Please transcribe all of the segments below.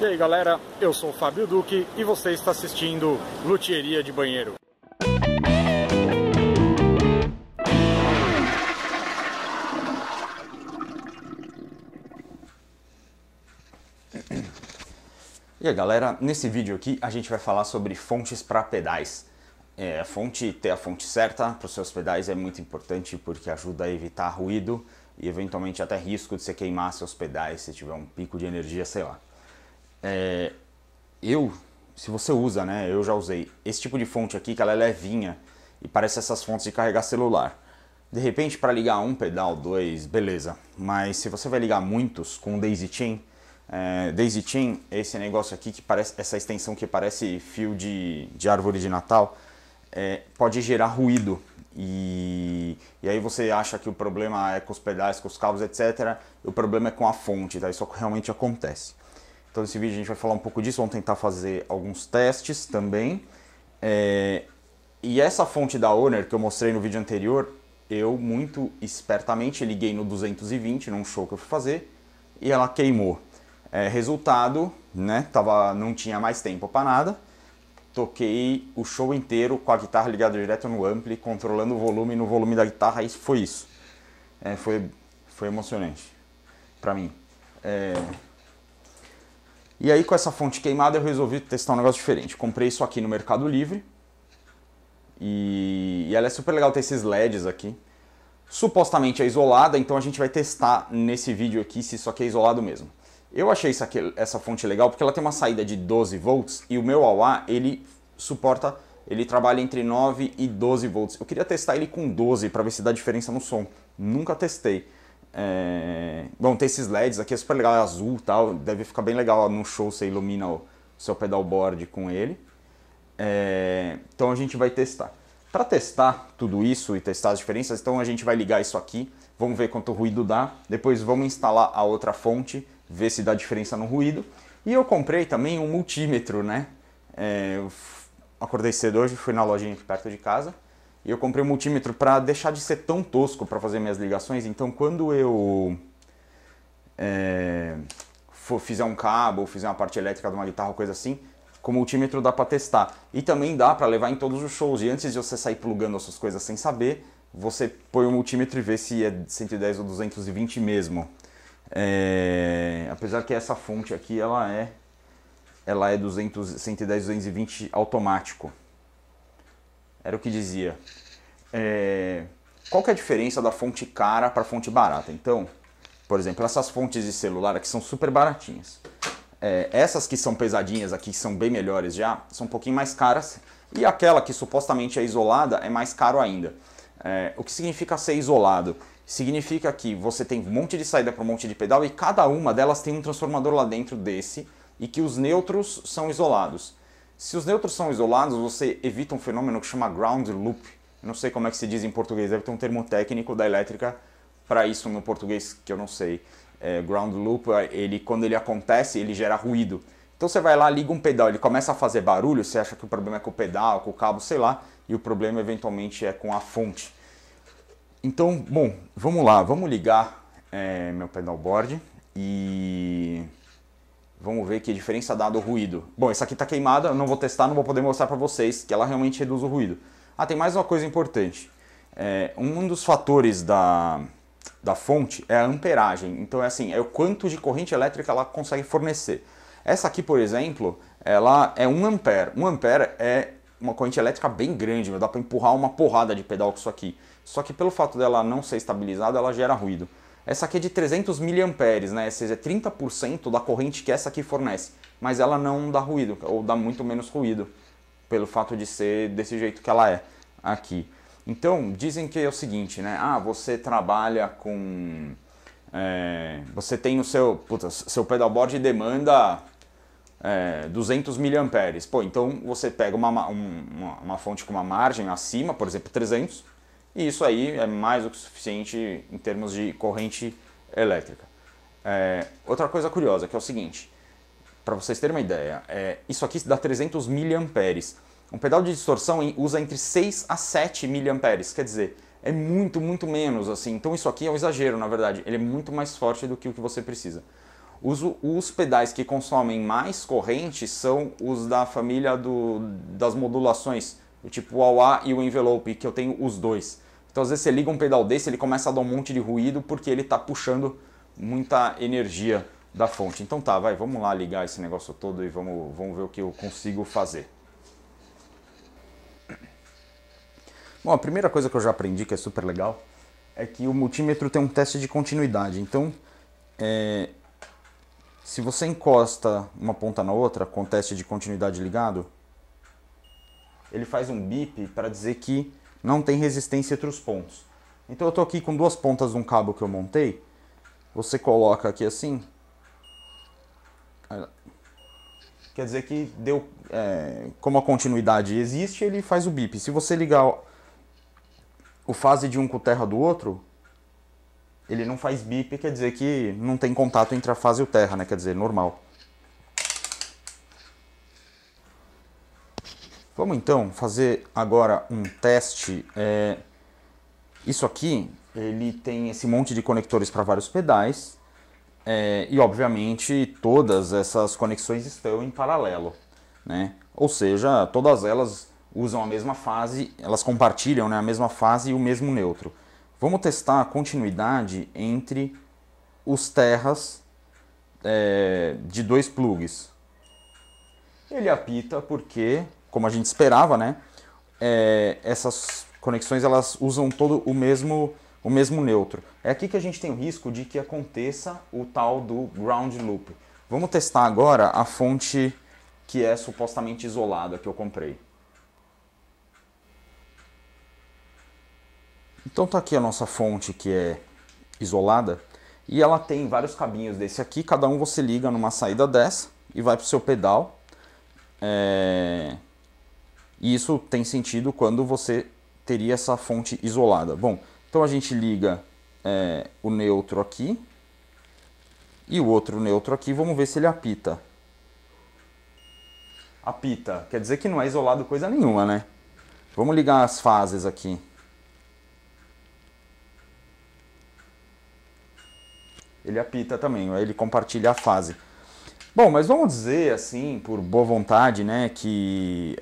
E aí galera, eu sou o Fábio Duque e você está assistindo Lutieria de Banheiro. E aí galera, nesse vídeo aqui a gente vai falar sobre fontes para pedais. Ter a fonte certa para os seus pedais é muito importante porque ajuda a evitar ruído e eventualmente até risco de você queimar seus pedais se tiver um pico de energia, sei lá. Se você usa, né, eu já usei esse tipo de fonte aqui, que ela é levinha e parece essas fontes de carregar celular. De repente, para ligar um pedal, dois, beleza. Mas se você vai ligar muitos com Daisy Chain, Daisy Chain é esse negócio aqui que parece, essa extensão que parece fio de árvore de Natal, pode gerar ruído. E aí você acha que o problema é com os pedais, com os cabos, etc. O problema é com a fonte, tá? Isso realmente acontece. Então nesse vídeo a gente vai falar um pouco disso, vamos tentar fazer alguns testes também. E essa fonte da Owner que eu mostrei no vídeo anterior, eu muito espertamente liguei no 220 num show que eu fui fazer e ela queimou. Resultado, né, não tinha mais tempo para nada, toquei o show inteiro com a guitarra ligada direto no ampli, controlando o volume no volume da guitarra, e foi isso. Foi emocionante para mim. E aí com essa fonte queimada eu resolvi testar um negócio diferente. Comprei isso aqui no Mercado Livre. E ela é super legal ter esses LEDs aqui. Supostamente é isolada, então a gente vai testar nesse vídeo aqui se isso aqui é isolado mesmo. Eu achei isso aqui, essa fonte legal porque ela tem uma saída de 12 volts e o meu wah-wah, ele trabalha entre 9 e 12 volts. Eu queria testar ele com 12 para ver se dá diferença no som. Nunca testei. Bom, tem esses LEDs aqui, é super legal, é azul e tal, deve ficar bem legal no show, você ilumina o seu pedalboard com ele. Então a gente vai testar. Para testar tudo isso e testar as diferenças, então a gente vai ligar isso aqui, vamos ver quanto ruído dá, depois vamos instalar a outra fonte, ver se dá diferença no ruído. E eu comprei também um multímetro, né? Eu acordei cedo hoje, fui na lojinha aqui perto de casa. E eu comprei um multímetro para deixar de ser tão tosco para fazer minhas ligações. Então quando eu fizer um cabo, ou fizer uma parte elétrica de uma guitarra, coisa assim, com o multímetro dá para testar. E também dá para levar em todos os shows. E antes de você sair plugando as suas coisas sem saber, você põe o multímetro e vê se é 110 ou 220 mesmo. Apesar que essa fonte aqui, ela é 110, 220 automático. Era o que dizia. Qual que é a diferença da fonte cara para fonte barata? Então, por exemplo, essas fontes de celular aqui são super baratinhas. Essas que são pesadinhas aqui, que são bem melhores já, são um pouquinho mais caras. E aquela que supostamente é isolada é mais caro ainda. O que significa ser isolado? Significa que você tem um monte de saída para um monte de pedal e cada uma delas tem um transformador lá dentro desse e que os neutros são isolados. Se os neutros são isolados, você evita um fenômeno que chama Ground Loop. Não sei como é que se diz em português, deve ter um termo técnico da elétrica para isso no português que eu não sei. Ground Loop, quando ele acontece, ele gera ruído. Então você vai lá, liga um pedal, ele começa a fazer barulho, você acha que o problema é com o pedal, com o cabo, sei lá, e o problema eventualmente é com a fonte. Então, bom, vamos lá, vamos ligar meu pedalboard e... vamos ver que diferença dá do ruído. Bom, essa aqui tá queimada, eu não vou testar, não vou poder mostrar pra vocês que ela realmente reduz o ruído. Tem mais uma coisa importante. Um dos fatores da fonte é a amperagem. Então é o quanto de corrente elétrica ela consegue fornecer. Essa aqui, por exemplo, ela é 1 ampere. 1 ampere é uma corrente elétrica bem grande, dá pra empurrar uma porrada de pedal com isso aqui. Só que pelo fato dela não ser estabilizada, ela gera ruído. Essa aqui é de 300 miliamperes, né? Ou seja, é 30% da corrente que essa aqui fornece. Mas ela não dá ruído, ou dá muito menos ruído, pelo fato de ser desse jeito que ela é aqui. Então, dizem que é o seguinte, né? Você trabalha com... você tem o seu pedalboard demanda 200 miliamperes. Pô, então você pega uma fonte com uma margem acima, por exemplo, 300. E isso aí é mais do que suficiente em termos de corrente elétrica. Outra coisa curiosa, que é o seguinte, para vocês terem uma ideia, isso aqui dá 300 miliamperes. Um pedal de distorção usa entre 6 a 7 miliamperes, quer dizer, é muito, muito menos assim. Então isso aqui é um exagero, na verdade, ele é muito mais forte do que o que você precisa. Os pedais que consomem mais corrente são os da família das modulações, o tipo wah-wah e o envelope, que eu tenho os dois. Então às vezes você liga um pedal desse, ele começa a dar um monte de ruído porque ele está puxando muita energia da fonte. Então tá, vai, vamos lá ligar esse negócio todo e vamos ver o que eu consigo fazer. Bom, a primeira coisa que eu já aprendi, que é super legal, é que o multímetro tem um teste de continuidade. Então, se você encosta uma ponta na outra com o teste de continuidade ligado, ele faz um bip para dizer que não tem resistência entre os pontos. Então eu estou aqui com duas pontas de um cabo que eu montei, você coloca aqui assim, quer dizer que deu, como a continuidade existe, ele faz o bip. Se você ligar o fase de um com o terra do outro, ele não faz bip, quer dizer que não tem contato entre a fase e o terra, né? Quer dizer, normal. Vamos então fazer agora um teste. Isso aqui, ele tem esse monte de conectores para vários pedais. E obviamente todas essas conexões estão em paralelo, né? Ou seja, todas elas usam a mesma fase, elas compartilham, né, a mesma fase e o mesmo neutro. Vamos testar a continuidade entre os terras de dois plugs. Ele apita porque, como a gente esperava, né, essas conexões elas usam todo o mesmo neutro. É aqui que a gente tem o risco de que aconteça o tal do Ground Loop. Vamos testar agora a fonte que é supostamente isolada que eu comprei. Então tá aqui a nossa fonte que é isolada e ela tem vários cabinhos desse aqui, cada um você liga numa saída dessa e vai pro seu pedal. E isso tem sentido quando você teria essa fonte isolada. Bom, então a gente liga o neutro aqui e o outro neutro aqui, vamos ver se ele apita. Apita, quer dizer que não é isolado coisa nenhuma, né? Vamos ligar as fases aqui. Ele apita também, ele compartilha a fase. Bom, mas vamos dizer assim, por boa vontade, né, que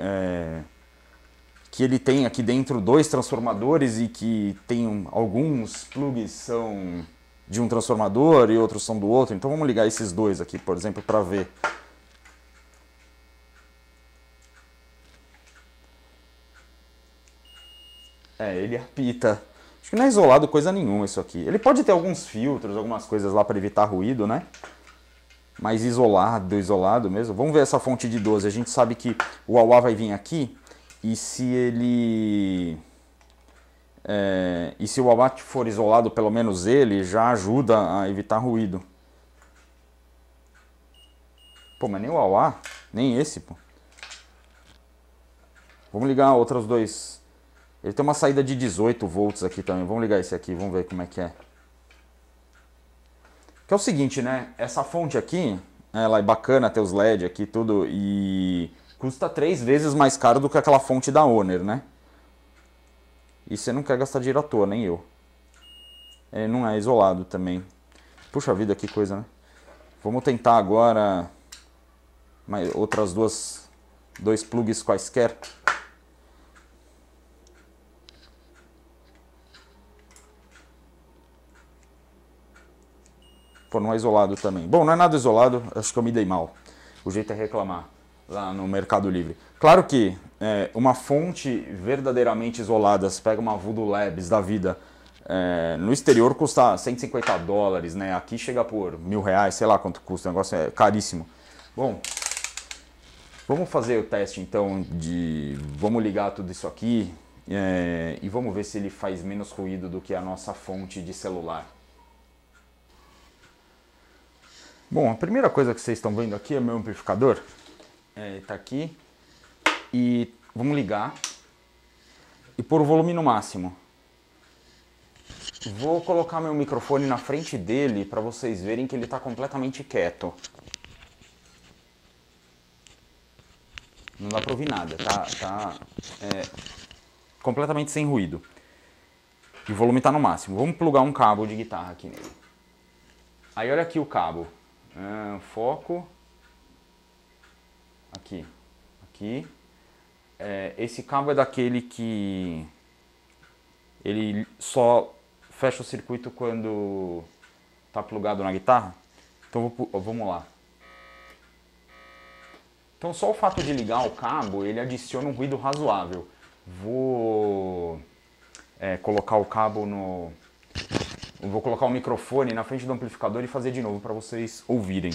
ele tem aqui dentro dois transformadores e que tem alguns plugs são de um transformador e outros são do outro. Então vamos ligar esses dois aqui, por exemplo, para ver. Ele apita. Acho que não é isolado coisa nenhuma isso aqui. Ele pode ter alguns filtros, algumas coisas lá para evitar ruído, né? Mas isolado, isolado mesmo. Vamos ver essa fonte de 12. A gente sabe que o wah-wah vai vir aqui. E se ele. E se o wah-wah for isolado, pelo menos ele já ajuda a evitar ruído. Pô, mas nem o wah-wah, nem esse, pô. Vamos ligar outros dois. Ele tem uma saída de 18 volts aqui também. Vamos ligar esse aqui, vamos ver como é que é. Que é o seguinte, né? Essa fonte aqui, ela é bacana, tem os LED aqui tudo e. Custa 3 vezes mais caro do que aquela fonte da Owner, né? E você não quer gastar dinheiro à toa, nem eu. Ele não é isolado também. Puxa vida, que coisa, né? Vamos tentar agora mais outras dois plugs quaisquer. Pô, não é isolado também. Bom, não é nada isolado, acho que eu me dei mal. O jeito é reclamar. Lá no Mercado Livre. Claro que uma fonte verdadeiramente isolada, se pega uma Voodoo Labs da vida, no exterior custa $150, né? Aqui chega por R$1.000, sei lá quanto custa, o negócio é caríssimo. Bom, vamos fazer o teste então vamos ligar tudo isso aqui e vamos ver se ele faz menos ruído do que a nossa fonte de celular. Bom, a primeira coisa que vocês estão vendo aqui é meu amplificador. Tá aqui e vamos ligar e pôr o volume no máximo. Vou colocar meu microfone na frente dele para vocês verem que ele tá completamente quieto. Não dá para ouvir nada, tá completamente sem ruído. E o volume tá no máximo. Vamos plugar um cabo de guitarra aqui nele. Aí olha aqui o cabo. foco aqui, esse cabo é daquele que ele só fecha o circuito quando tá plugado na guitarra. Então vamos lá. Então só o fato de ligar o cabo, ele adiciona um ruído razoável. Vou colocar o cabo no... Vou colocar o microfone na frente do amplificador e fazer de novo para vocês ouvirem.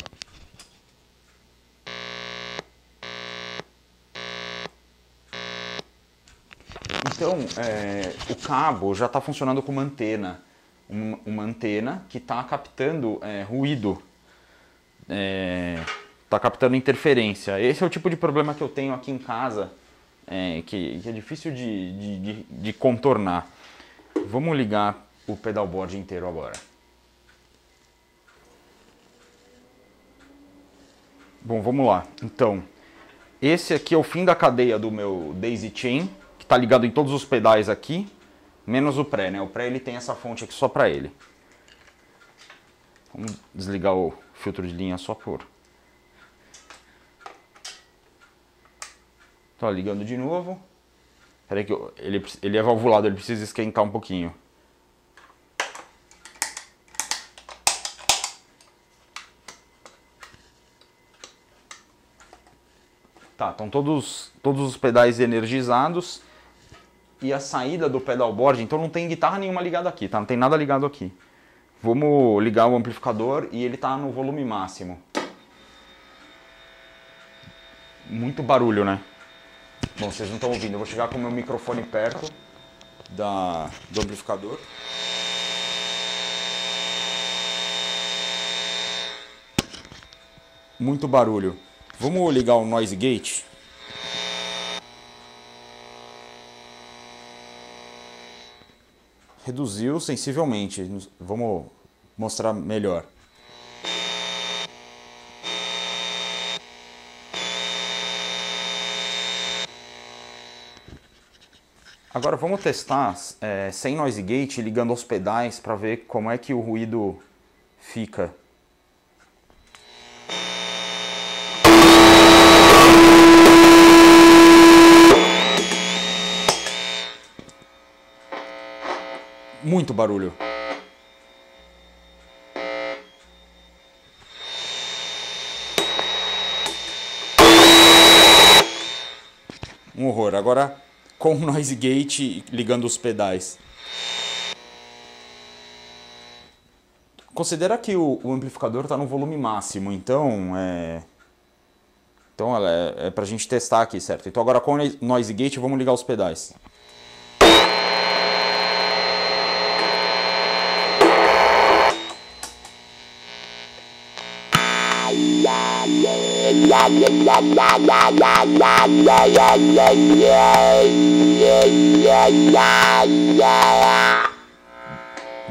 Então, o cabo já está funcionando como antena. Uma antena que está captando ruído. Está captando interferência. Esse é o tipo de problema que eu tenho aqui em casa, que é difícil de contornar. Vamos ligar o pedalboard inteiro agora. Bom, vamos lá. Então, esse aqui é o fim da cadeia do meu Daisy Chain, que está ligado em todos os pedais aqui, menos o pré, né? O pré ele tem essa fonte aqui só para ele. Vamos desligar o filtro de linha só por... Tá ligando de novo. Peraí que ele é valvulado, ele precisa esquentar um pouquinho. Tá, estão todos os pedais energizados. E a saída do pedalboard, então não tem guitarra nenhuma ligada aqui, tá? Não tem nada ligado aqui. Vamos ligar o amplificador e ele tá no volume máximo. Muito barulho, né? Bom, vocês não estão ouvindo, eu vou chegar com o meu microfone perto do amplificador. Muito barulho. Vamos ligar o noise gate. Reduziu sensivelmente, vamos mostrar melhor. Agora vamos testar sem noise gate, ligando aos pedais, para ver como é que o ruído fica. Muito barulho. Um horror. Agora com o noise gate ligando os pedais. Considera que o amplificador está no volume máximo, então é para a gente testar aqui, certo? Então agora com o noise gate vamos ligar os pedais.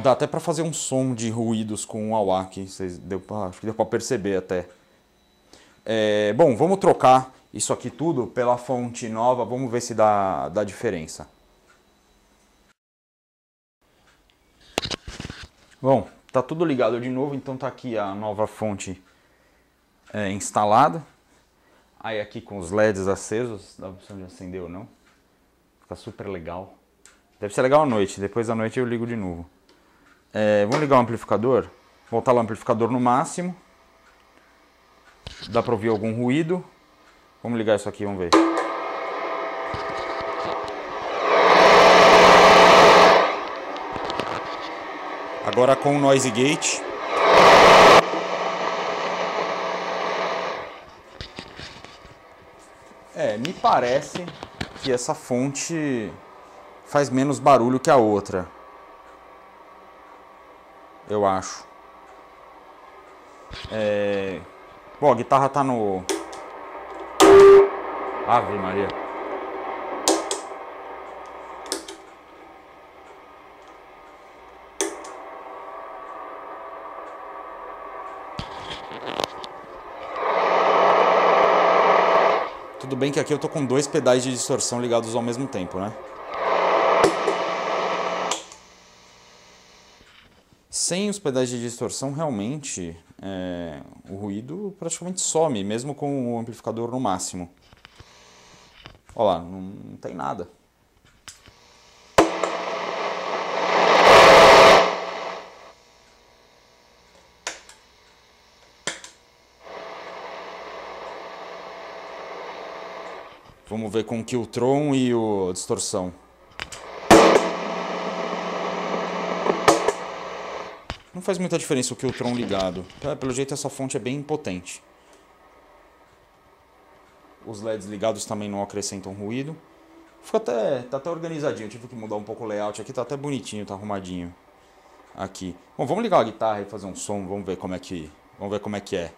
Dá até pra fazer um som de ruídos com o wah-wah aqui, acho que deu pra perceber até. Bom, vamos trocar isso aqui tudo pela fonte nova, vamos ver se dá diferença. Bom, tá tudo ligado de novo, então tá aqui a nova fonte instalada. Aí aqui com os LEDs acesos, dá a opção de acender ou não. Fica super legal. Deve ser legal à noite, depois da noite eu ligo de novo. Vamos ligar o amplificador. Voltar lá o amplificador no máximo. Dá pra ouvir algum ruído. Vamos ligar isso aqui, vamos ver. Agora com o noise gate. Me parece que essa fonte faz menos barulho que a outra. Eu acho. Bom, a guitarra tá no... Ave Maria. Tudo bem que aqui eu tô com dois pedais de distorção ligados ao mesmo tempo, né? Sem os pedais de distorção, realmente o ruído praticamente some, mesmo com o amplificador no máximo. Olha lá, não tem nada. Vamos ver com o Qtron e o distorção. Não faz muita diferença o Qtron ligado. Pelo jeito essa fonte é bem impotente. Os LEDs ligados também não acrescentam ruído. Fica até, tá até organizadinho. Eu tive que mudar um pouco o layout aqui. Tá até bonitinho, tá arrumadinho. Aqui. Bom, vamos ligar a guitarra e fazer um som. Vamos ver como é que, é.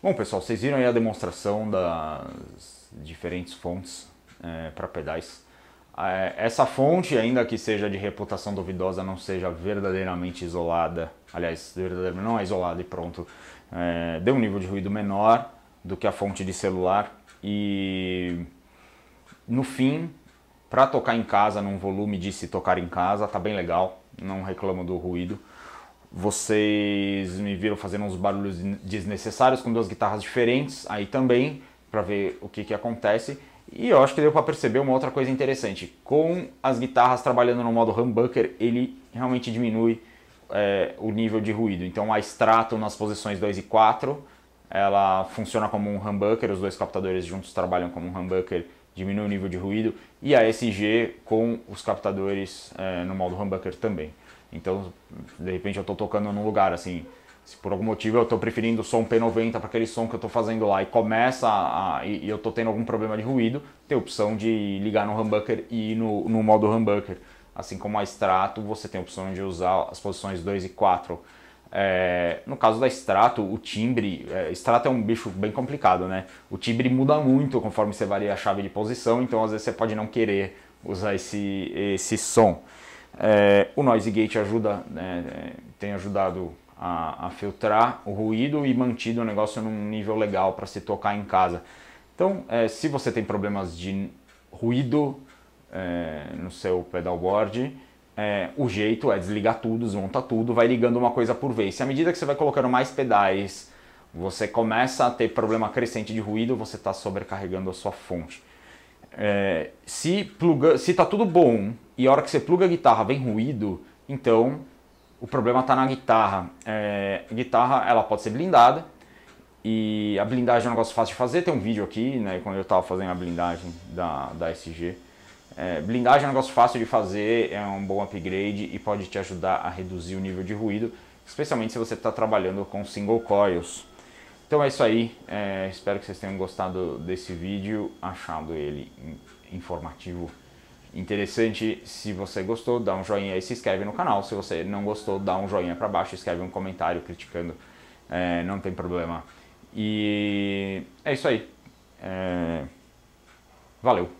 Bom, pessoal, vocês viram aí a demonstração das diferentes fontes para pedais. Essa fonte, ainda que seja de reputação duvidosa, não seja verdadeiramente isolada, aliás, verdadeiramente não é isolada e pronto, deu um nível de ruído menor do que a fonte de celular e, no fim, para tocar em casa, num volume de se tocar em casa, tá bem legal, não reclamo do ruído. Vocês me viram fazendo uns barulhos desnecessários com duas guitarras diferentes aí também, para ver o que que acontece. E eu acho que deu para perceber uma outra coisa interessante. Com as guitarras trabalhando no modo humbucker, ele realmente diminui o nível de ruído. Então a Strato nas posições 2 e 4, ela funciona como um humbucker, os dois captadores juntos trabalham como um humbucker, diminui o nível de ruído. E a SG com os captadores no modo humbucker também. Então, de repente eu estou tocando num lugar assim, se por algum motivo eu estou preferindo o som P90 para aquele som que eu estou fazendo lá e começa e eu estou tendo algum problema de ruído, tem a opção de ligar no humbucker e ir no modo humbucker. Assim como a Strato, você tem a opção de usar as posições 2 e 4. No caso da Strato, o timbre... Strato é um bicho bem complicado, né? O timbre muda muito conforme você varia a chave de posição, então às vezes você pode não querer usar esse som. O noise gate ajuda, tem ajudado a filtrar o ruído e mantido o negócio num nível legal para se tocar em casa. Então, se você tem problemas de ruído no seu pedalboard, o jeito é desligar tudo, desmontar tudo, vai ligando uma coisa por vez. E à medida que você vai colocando mais pedais você começa a ter problema crescente de ruído, você está sobrecarregando a sua fonte. É, se está tudo bom e a hora que você pluga a guitarra vem ruído, então o problema está na guitarra. É, a guitarra ela pode ser blindada, e a blindagem é um negócio fácil de fazer, tem um vídeo aqui, né, quando eu estava fazendo a blindagem da SG. É, blindagem é um negócio fácil de fazer, é um bom upgrade e pode te ajudar a reduzir o nível de ruído, especialmente se você está trabalhando com single coils. Então é isso aí, espero que vocês tenham gostado desse vídeo, achado ele informativo, interessante. Se você gostou, dá um joinha e se inscreve no canal. Se você não gostou, dá um joinha para baixo, escreve um comentário criticando, não tem problema. E é isso aí, valeu!